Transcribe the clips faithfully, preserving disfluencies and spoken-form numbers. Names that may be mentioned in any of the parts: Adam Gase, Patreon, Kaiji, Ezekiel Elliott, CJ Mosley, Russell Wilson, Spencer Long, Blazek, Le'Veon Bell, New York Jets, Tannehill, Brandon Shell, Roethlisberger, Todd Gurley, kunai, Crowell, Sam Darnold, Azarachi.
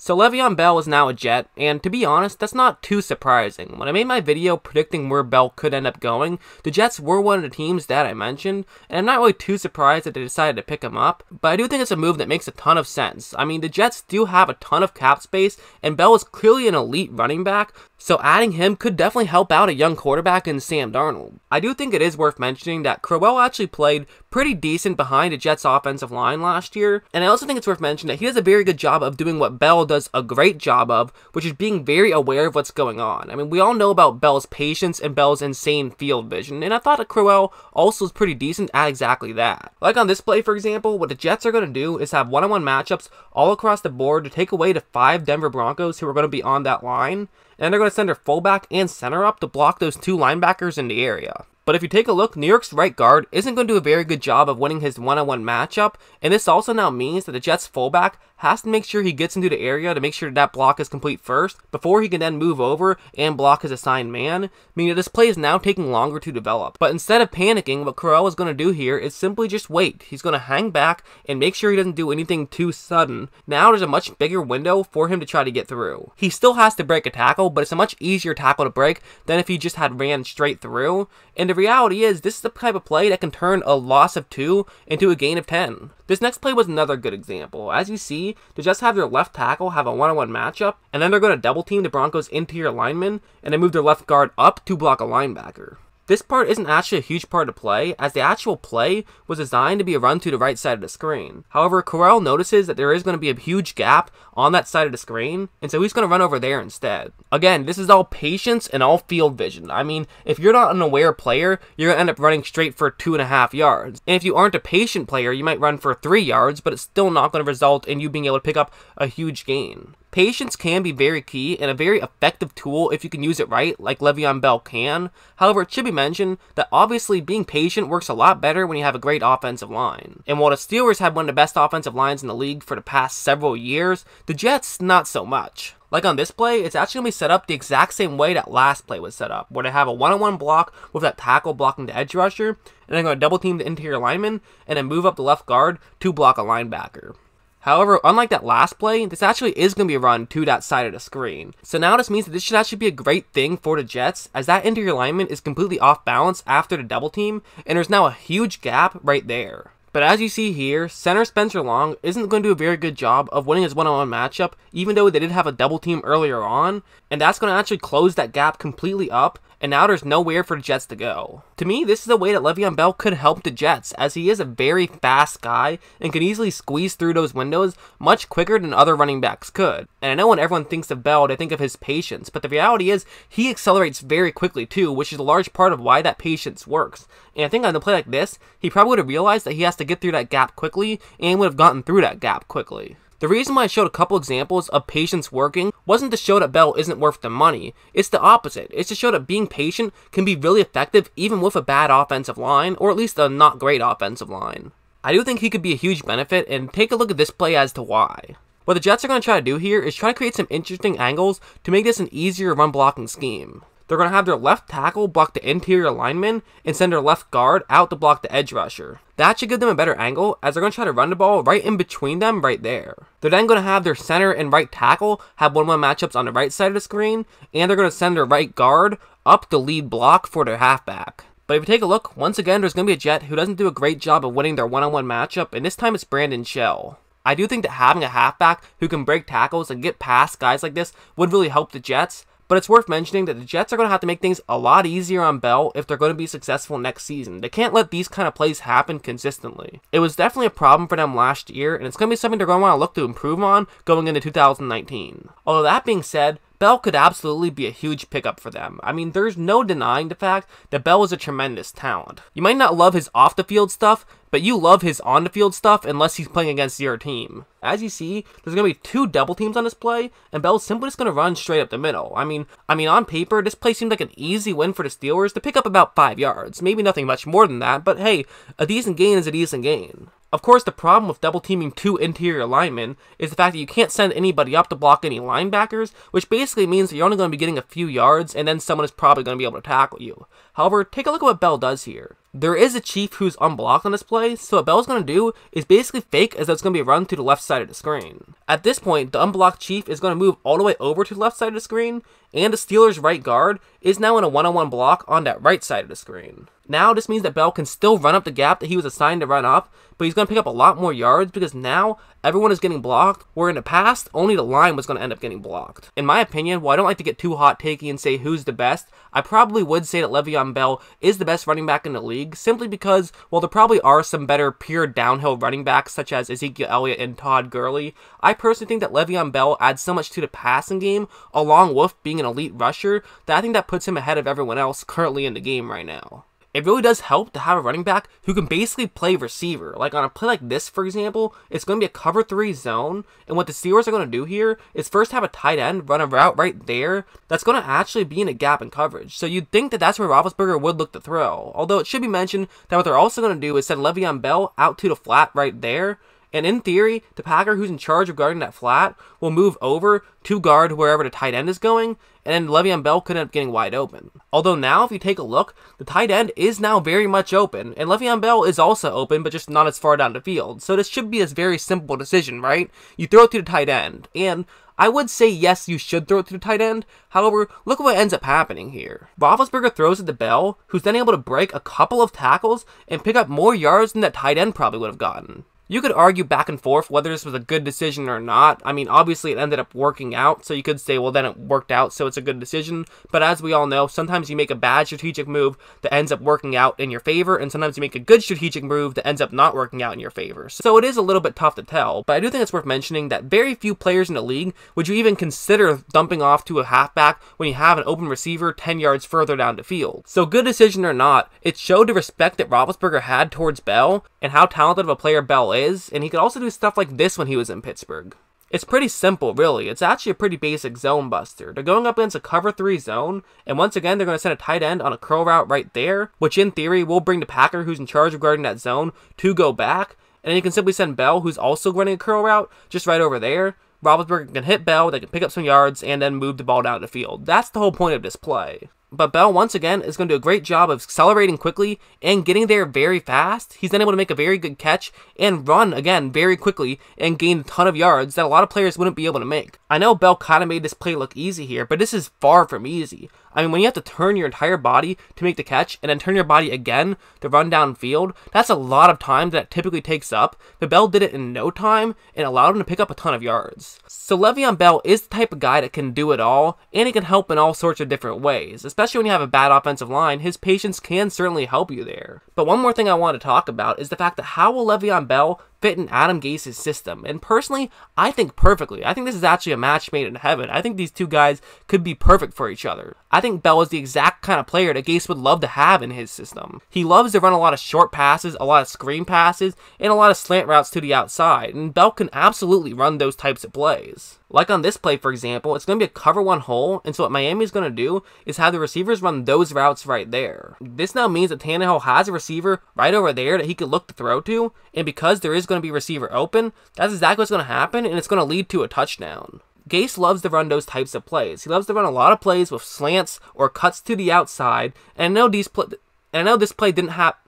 So Le'Veon Bell is now a Jet, and to be honest, that's not too surprising. When I made my video predicting where Bell could end up going, the Jets were one of the teams that I mentioned, and I'm not really too surprised that they decided to pick him up, but I do think it's a move that makes a ton of sense. I mean, the Jets do have a ton of cap space, and Bell is clearly an elite running back, so adding him could definitely help out a young quarterback in Sam Darnold. I do think it is worth mentioning that Crowell actually played pretty decent behind the Jets' offensive line last year, and I also think it's worth mentioning that he does a very good job of doing what Bell does a great job of, which is being very aware of what's going on. I mean, we all know about Bell's patience and Bell's insane field vision, and I thought that Crowell also is pretty decent at exactly that. Like on this play, for example, what the Jets are going to do is have one-on-one matchups all across the board to take away the five Denver Broncos who are going to be on that line, and they're going to send their fullback and center up to block those two linebackers in the area. But if you take a look, New York's right guard isn't going to do a very good job of winning his one-on-one matchup, and this also now means that the Jets' fullback has to make sure he gets into the area to make sure that, that block is complete first, before he can then move over and block his assigned man, meaning that this play is now taking longer to develop. But instead of panicking, what Crowell is going to do here is simply just wait. He's going to hang back and make sure he doesn't do anything too sudden. Now there's a much bigger window for him to try to get through. He still has to break a tackle, but it's a much easier tackle to break than if he just had ran straight through, and the reality is, this is the type of play that can turn a loss of two into a gain of ten. This next play was another good example. As you see, they just have their left tackle have a one-on-one matchup, and then they're going to double-team the Broncos' interior lineman, and they move their left guard up to block a linebacker. This part isn't actually a huge part of the play, as the actual play was designed to be a run to the right side of the screen. However, Crowell notices that there is going to be a huge gap on that side of the screen, and so he's going to run over there instead. Again, this is all patience and all field vision. I mean, if you're not an aware player, you're going to end up running straight for two and a half yards. And if you aren't a patient player, you might run for three yards, but it's still not going to result in you being able to pick up a huge gain. Patience can be very key and a very effective tool if you can use it right, like Le'Veon Bell can. However, it should be mentioned that obviously being patient works a lot better when you have a great offensive line. And while the Steelers have one of the best offensive lines in the league for the past several years, the Jets, not so much. Like on this play, it's actually going to be set up the exact same way that last play was set up, where they have a one-on-one block with that tackle blocking the edge rusher, and they're going to double-team the interior lineman, and then move up the left guard to block a linebacker. However, unlike that last play, this actually is going to be run to that side of the screen. So now this means that this should actually be a great thing for the Jets, as that interior lineman is completely off balance after the double team, and there's now a huge gap right there. But as you see here, center Spencer Long isn't going to do a very good job of winning his one-on-one matchup, even though they did have a double team earlier on, and that's going to actually close that gap completely up, and now there's nowhere for the Jets to go. To me, this is a way that Le'Veon Bell could help the Jets, as he is a very fast guy and can easily squeeze through those windows much quicker than other running backs could. And I know when everyone thinks of Bell, they think of his patience, but the reality is he accelerates very quickly too, which is a large part of why that patience works. And I think on a play like this, he probably would have realized that he has to get through that gap quickly and would have gotten through that gap quickly. The reason why I showed a couple examples of patience working wasn't to show that Bell isn't worth the money, it's the opposite. It's to show that being patient can be really effective even with a bad offensive line, or at least a not great offensive line. I do think he could be a huge benefit, and take a look at this play as to why. What the Jets are going to try to do here is try to create some interesting angles to make this an easier run blocking scheme. They're going to have their left tackle block the interior lineman and send their left guard out to block the edge rusher. That should give them a better angle, as they're going to try to run the ball right in between them right there. They're then going to have their center and right tackle have one-on-one matchups on the right side of the screen, and they're going to send their right guard up the lead block for their halfback. But if you take a look, once again there's going to be a Jet who doesn't do a great job of winning their one-on-one matchup, and this time it's Brandon Shell. I do think that having a halfback who can break tackles and get past guys like this would really help the Jets, but it's worth mentioning that the Jets are going to have to make things a lot easier on Bell if they're going to be successful next season. They can't let these kind of plays happen consistently. It was definitely a problem for them last year, and it's going to be something they're going to want to look to improve on going into two thousand nineteen. Although that being said, Bell could absolutely be a huge pickup for them. I mean, there's no denying the fact that Bell is a tremendous talent. You might not love his off-the-field stuff, but you love his on-the-field stuff unless he's playing against your team. As you see, there's going to be two double teams on this play, and Bell's simply just going to run straight up the middle. I mean, I mean, on paper, this play seemed like an easy win for the Steelers to pick up about five yards. Maybe nothing much more than that, but hey, a decent gain is a decent gain. Of course, the problem with double-teaming two interior linemen is the fact that you can't send anybody up to block any linebackers, which basically means that you're only going to be getting a few yards, and then someone is probably going to be able to tackle you. However, take a look at what Bell does here. there is a Chief who's unblocked on this play, so what Bell's going to do is basically fake as though it's going to be a run to the left side of the screen. At this point, the unblocked Chief is going to move all the way over to the left side of the screen, and the Steelers' right guard is now in a one-on-one block on that right side of the screen. Now, this means that Bell can still run up the gap that he was assigned to run up, but he's going to pick up a lot more yards because now everyone is getting blocked, where in the past, only the line was going to end up getting blocked. In my opinion, while I don't like to get too hot-takey and say who's the best, I probably would say that Le'Veon Bell is the best running back in the league, simply because, while there probably are some better pure downhill running backs such as Ezekiel Elliott and Todd Gurley, I personally think that Le'Veon Bell adds so much to the passing game, along with being an elite rusher, that I think that puts him ahead of everyone else currently in the game right now. It really does help to have a running back who can basically play receiver. Like on a play like this, for example, it's going to be a cover three zone, and what the Steelers are going to do here is first have a tight end run a route right there that's going to actually be in a gap in coverage. So you'd think that that's where Roethlisberger would look to throw, although it should be mentioned that what they're also going to do is send Le'Veon Bell out to the flat right there, and in theory, the Packer who's in charge of guarding that flat will move over to guard wherever the tight end is going, and then Le'Veon Bell could end up getting wide open. Although now, if you take a look, the tight end is now very much open, and Le'Veon Bell is also open, but just not as far down the field. So this should be a very simple decision, right? You throw it to the tight end, and I would say yes, you should throw it to the tight end. However, look at what ends up happening here. Roethlisberger throws it to Bell, who's then able to break a couple of tackles and pick up more yards than that tight end probably would have gotten. You could argue back and forth whether this was a good decision or not. I mean, obviously it ended up working out, so you could say, well, then it worked out, so it's a good decision. But as we all know, sometimes you make a bad strategic move that ends up working out in your favor, and sometimes you make a good strategic move that ends up not working out in your favor. So it is a little bit tough to tell, but I do think it's worth mentioning that very few players in the league would you even consider dumping off to a halfback when you have an open receiver ten yards further down the field. So good decision or not, it showed the respect that Roethlisberger had towards Bell and how talented of a player Bell is. Is, and he could also do stuff like this when he was in Pittsburgh. It's pretty simple, really. It's actually a pretty basic zone buster. They're going up against a cover three zone, and once again, they're going to send a tight end on a curl route right there, which in theory will bring the Packer, who's in charge of guarding that zone, to go back, and then you can simply send Bell, who's also running a curl route, just right over there. Roethlisberger can hit Bell, they can pick up some yards, and then move the ball down the field. That's the whole point of this play. But Bell, once again, is going to do a great job of accelerating quickly and getting there very fast. He's then able to make a very good catch and run, again, very quickly and gain a ton of yards that a lot of players wouldn't be able to make. I know Bell kind of made this play look easy here, but this is far from easy. I mean, when you have to turn your entire body to make the catch and then turn your body again to run downfield, that's a lot of time that it typically takes up, but Bell did it in no time and allowed him to pick up a ton of yards. So Le'Veon Bell is the type of guy that can do it all, and he can help in all sorts of different ways. Especially when you have a bad offensive line, his patience can certainly help you there. But one more thing I want to talk about is the fact that how will Le'Veon Bell fit in Adam Gase's system? And personally, I think perfectly. I think this is actually a match made in heaven. I think these two guys could be perfect for each other. I think Bell is the exact kind of player that Gase would love to have in his system. He loves to run a lot of short passes, a lot of screen passes, and a lot of slant routes to the outside, and Bell can absolutely run those types of plays. Like on this play, for example, it's going to be a cover one hole, and so what Miami is going to do is have the receivers run those routes right there. This now means that Tannehill has a receiver right over there that he could look to throw to, and because there is going to be receiver open, that's exactly what's going to happen, and it's going to lead to a touchdown. Gase loves to run those types of plays. He loves to run a lot of plays with slants or cuts to the outside, and I know these pl- and I know this play didn't happen.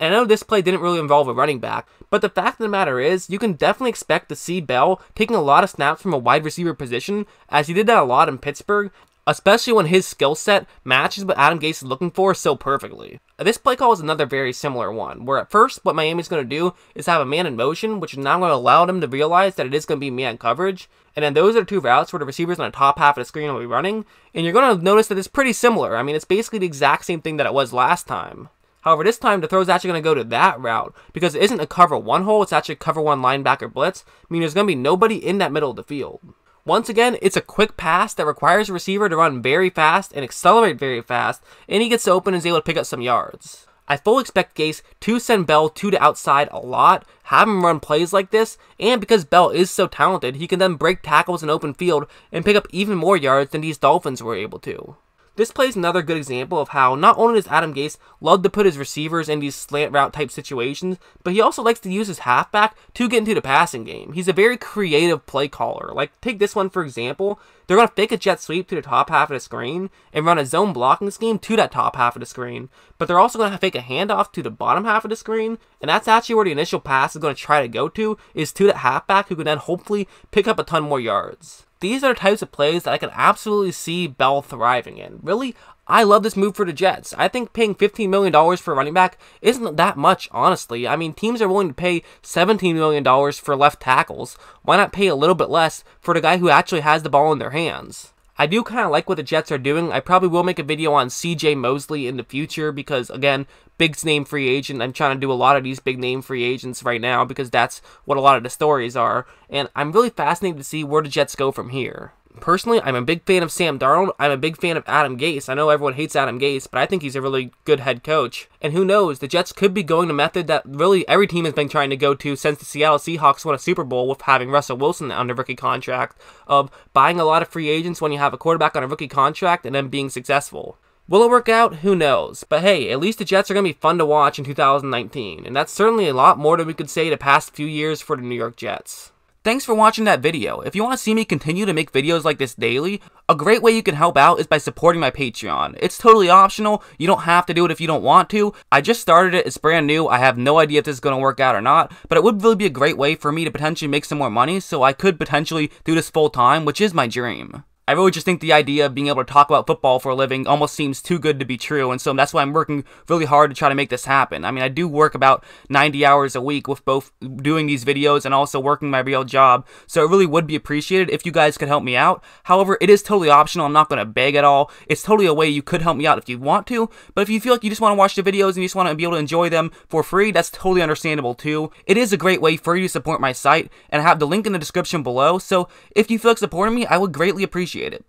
And I know this play didn't really involve a running back, but the fact of the matter is, you can definitely expect to see Bell taking a lot of snaps from a wide receiver position, as he did that a lot in Pittsburgh, especially when his skill set matches what Adam Gase is looking for so perfectly. This play call is another very similar one, where at first what Miami's going to do is have a man in motion, which is now going to allow them to realize that it is going to be man coverage, and then those are the two routes where the receivers on the top half of the screen will be running, and you're going to notice that it's pretty similar. I mean, it's basically the exact same thing that it was last time. However, this time, the throw is actually going to go to that route, because it isn't a cover one hole, it's actually a cover one linebacker blitz, meaning there's going to be nobody in that middle of the field. Once again, it's a quick pass that requires a receiver to run very fast and accelerate very fast, and he gets open and is able to pick up some yards. I fully expect Gase to send Bell to the outside a lot, have him run plays like this, and because Bell is so talented, he can then break tackles in open field and pick up even more yards than these Dolphins were able to. This play is another good example of how not only does Adam Gase love to put his receivers in these slant route type situations, but he also likes to use his halfback to get into the passing game. He's a very creative play caller. Like, take this one for example. They're going to fake a jet sweep to the top half of the screen and run a zone blocking scheme to that top half of the screen. But they're also going to fake a handoff to the bottom half of the screen, and that's actually where the initial pass is going to try to go to, is to that halfback who can then hopefully pick up a ton more yards. These are the types of plays that I can absolutely see Bell thriving in. Really, I love this move for the Jets. I think paying fifteen million dollars for a running back isn't that much, honestly. I mean, teams are willing to pay seventeen million dollars for left tackles. Why not pay a little bit less for the guy who actually has the ball in their hands? I do kind of like what the Jets are doing. I probably will make a video on C J Mosley in the future because, again, big name free agent. I'm trying to do a lot of these big name free agents right now because that's what a lot of the stories are. And I'm really fascinated to see where the Jets go from here. Personally, I'm a big fan of Sam Darnold. I'm a big fan of Adam Gase. I know everyone hates Adam Gase, but I think he's a really good head coach. And who knows, the Jets could be going the method that really every team has been trying to go to since the Seattle Seahawks won a Super Bowl with having Russell Wilson under rookie contract, of buying a lot of free agents when you have a quarterback on a rookie contract and then being successful. Will it work out? Who knows? But hey, at least the Jets are going to be fun to watch in two thousand nineteen, and that's certainly a lot more than we could say the past few years for the New York Jets. Thanks for watching that video. If you want to see me continue to make videos like this daily, a great way you can help out is by supporting my Patreon. It's totally optional. You don't have to do it if you don't want to. I just started it. It's brand new. I have no idea if this is going to work out or not, but it would really be a great way for me to potentially make some more money, so I could potentially do this full time, which is my dream. I really just think the idea of being able to talk about football for a living almost seems too good to be true, and so that's why I'm working really hard to try to make this happen. I mean, I do work about ninety hours a week with both doing these videos and also working my real job, so it really would be appreciated if you guys could help me out. However, it is totally optional. I'm not going to beg at all. It's totally a way you could help me out if you want to, but if you feel like you just want to watch the videos and you just want to be able to enjoy them for free, that's totally understandable too. It is a great way for you to support my site, and I have the link in the description below, so if you feel like supporting me, I would greatly appreciate it. it.